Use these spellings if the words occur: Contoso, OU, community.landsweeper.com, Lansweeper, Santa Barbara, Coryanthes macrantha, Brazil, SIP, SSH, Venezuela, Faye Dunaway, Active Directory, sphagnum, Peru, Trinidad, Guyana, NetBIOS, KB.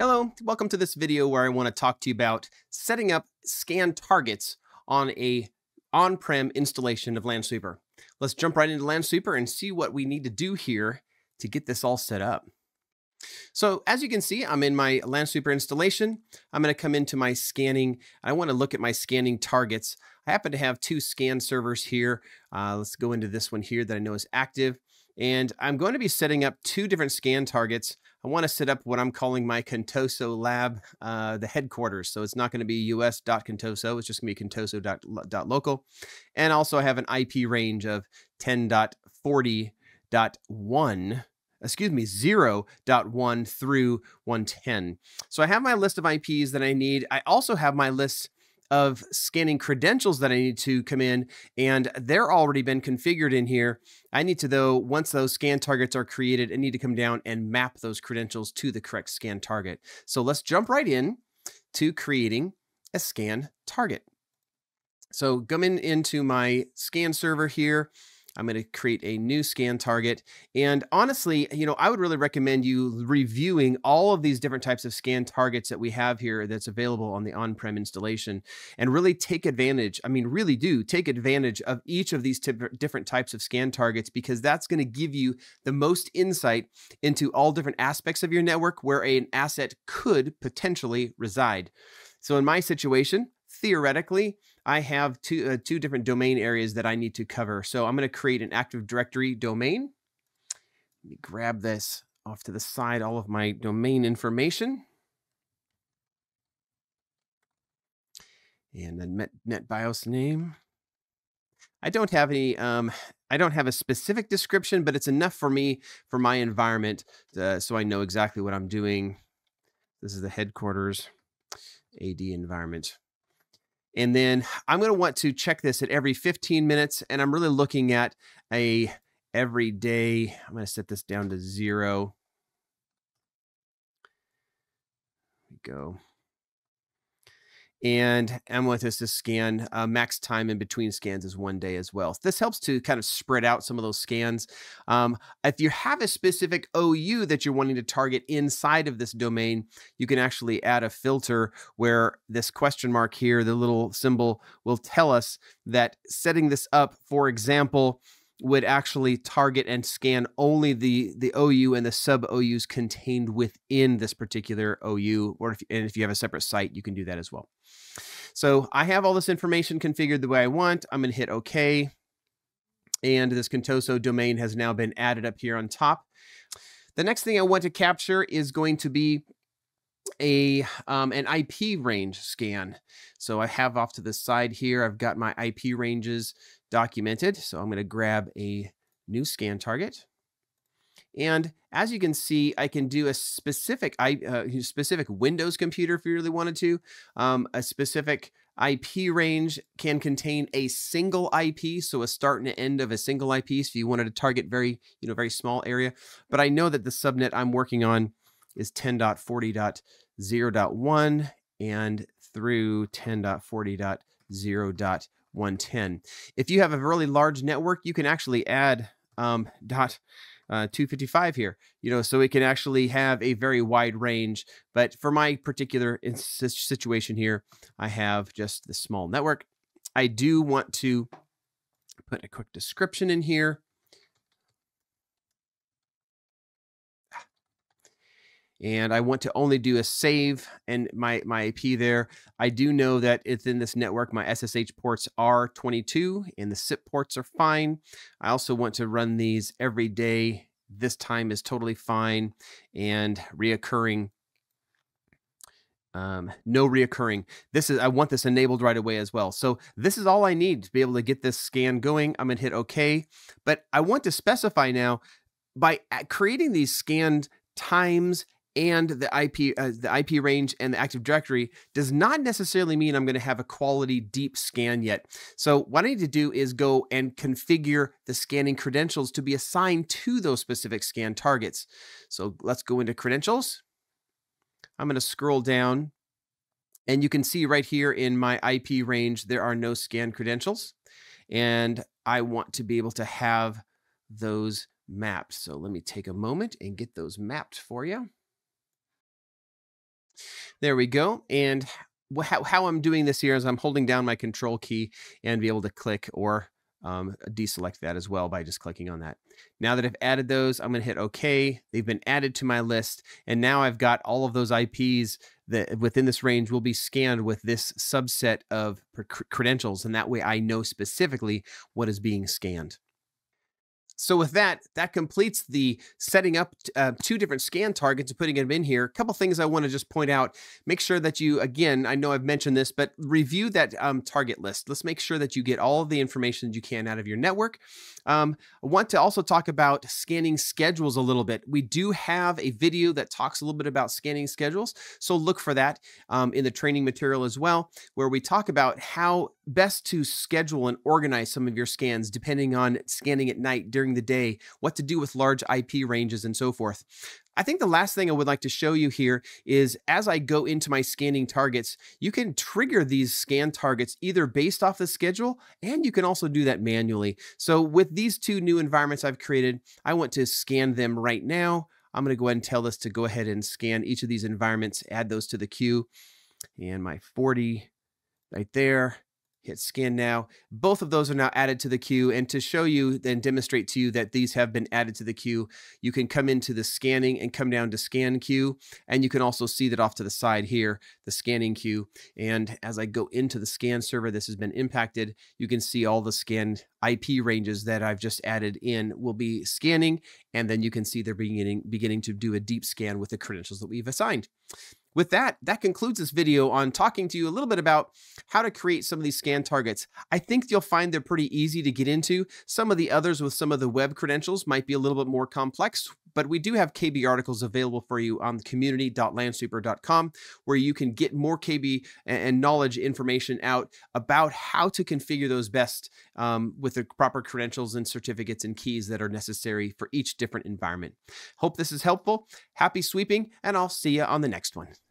Hello, welcome to this video where I want to talk to you about setting up scan targets on a on-prem installation of Lansweeper. Let's jump right into Lansweeper and see what we need to do here to get this all set up. So as you can see, I'm in my Lansweeper installation. I'm going to come into my scanning. I want to look at my scanning targets. I happen to have two scan servers here. Let's go into this one here that I know is active. And I'm going to be setting up two different scan targets. I want to set up what I'm calling my Contoso lab, the headquarters. So it's not going to be us.contoso, it's just going to be contoso.local. And also I have an IP range of 10.40.1. Excuse me, 0.1 through 110. So I have my list of IPs that I need. I also have my list of scanning credentials that I need to come in, and they're already been configured in here. I need to, though, once those scan targets are created, I need to come down and map those credentials to the correct scan target. So let's jump right in to creating a scan target. So come in into my scan server here. I'm going to create a new scan target. And honestly, you know, I would really recommend you reviewing all of these different types of scan targets that we have here that's available on the on-prem installation and really take advantage. I mean, really do take advantage of each of these different types of scan targets, because that's going to give you the most insight into all different aspects of your network where an asset could potentially reside. So in my situation, theoretically, I have two different domain areas that I need to cover. So I'm going to create an Active Directory domain. Let me grab this off to the side, all of my domain information. And then NetBIOS name. I don't have any, I don't have a specific description, but it's enough for me, for my environment, so I know exactly what I'm doing. This is the headquarters AD environment. And then I'm going to want to check this at every 15 minutes. And I'm really looking at every day. I'm going to set this down to 0. There we go. And I want this to scan. Max time in between scans is 1 day as well. This helps to kind of spread out some of those scans. If you have a specific OU that you're wanting to target inside of this domain, you can actually add a filter where this question mark here, the little symbol, will tell us that setting this up, for example, would actually target and scan only the OU and the sub-OUs contained within this particular OU, or if you have a separate site, you can do that as well. So I have all this information configured the way I want. I'm going to hit OK. And this Contoso domain has now been added up here on top. The next thing I want to capture is going to be an IP range scan. So I have off to the side here, I've got my IP ranges documented. So I'm going to grab a new scan target. And as you can see, I can do a specific specific Windows computer if you really wanted to. A specific IP range can contain a single IP, so a start and end of a single IP. So if you wanted to target very, you know, very small area. But I know that the subnet I'm working on is 10.40.0.1 and through 10.40.0.110. If you have a really large network, you can actually add .255 here, you know, so it can actually have a very wide range. But for my particular situation here, I have just the small network. I do want to put a quick description in here. And I want to only do a save and my IP there. I do know that it's in this network. My SSH ports are 22 and the SIP ports are fine. I also want to run these every day. This time is totally fine and reoccurring. No reoccurring. I want this enabled right away as well. So this is all I need to be able to get this scan going. I'm gonna hit OK, but I want to specify now by creating these scanned times and the IP range and the Active Directory does not necessarily mean I'm going to have a quality deep scan yet. So what I need to do is go and configure the scanning credentials to be assigned to those specific scan targets. So let's go into credentials. I'm going to scroll down and you can see right here in my IP range, there are no scan credentials and I want to be able to have those mapped. So let me take a moment and get those mapped for you. There we go. And how I'm doing this here is I'm holding down my control key and be able to click or deselect that as well by just clicking on that. Now that I've added those, I'm going to hit OK. They've been added to my list. And now I've got all of those IPs that within this range will be scanned with this subset of credentials. And that way I know specifically what is being scanned. So with that, that completes the setting up two different scan targets and putting them in here. A couple things I want to just point out. Make sure that you, again, I know I've mentioned this, but review that target list. Let's make sure that you get all of the information that you can out of your network. I want to also talk about scanning schedules a little bit. We do have a video that talks a little bit about scanning schedules. So look for that in the training material as well, where we talk about how best to schedule and organize some of your scans, depending on scanning at night, during the day, what to do with large IP ranges and so forth. I think the last thing I would like to show you here is as I go into my scanning targets, you can trigger these scan targets either based off the schedule, and you can also do that manually. So with these two new environments I've created, I want to scan them right now. I'm going to go ahead and tell this to go ahead and scan each of these environments, add those to the queue, and my 40 right there. Hit scan now. Both of those are now added to the queue. And to show you and demonstrate to you that these have been added to the queue, you can come into the scanning and come down to scan queue. And you can also see that off to the side here, the scanning queue. And as I go into the scan server, this has been impacted. You can see all the scanned IP ranges that I've just added in will be scanning. And then you can see they're beginning to do a deep scan with the credentials that we've assigned. With that, that concludes this video on talking to you a little bit about how to create some of these scan targets. I think you'll find they're pretty easy to get into. Some of the others with some of the web credentials might be a little bit more complex, but we do have KB articles available for you on community.landsweeper.com, where you can get more KB and knowledge information out about how to configure those best with the proper credentials and certificates and keys that are necessary for each different environment. Hope this is helpful. Happy sweeping, and I'll see you on the next one.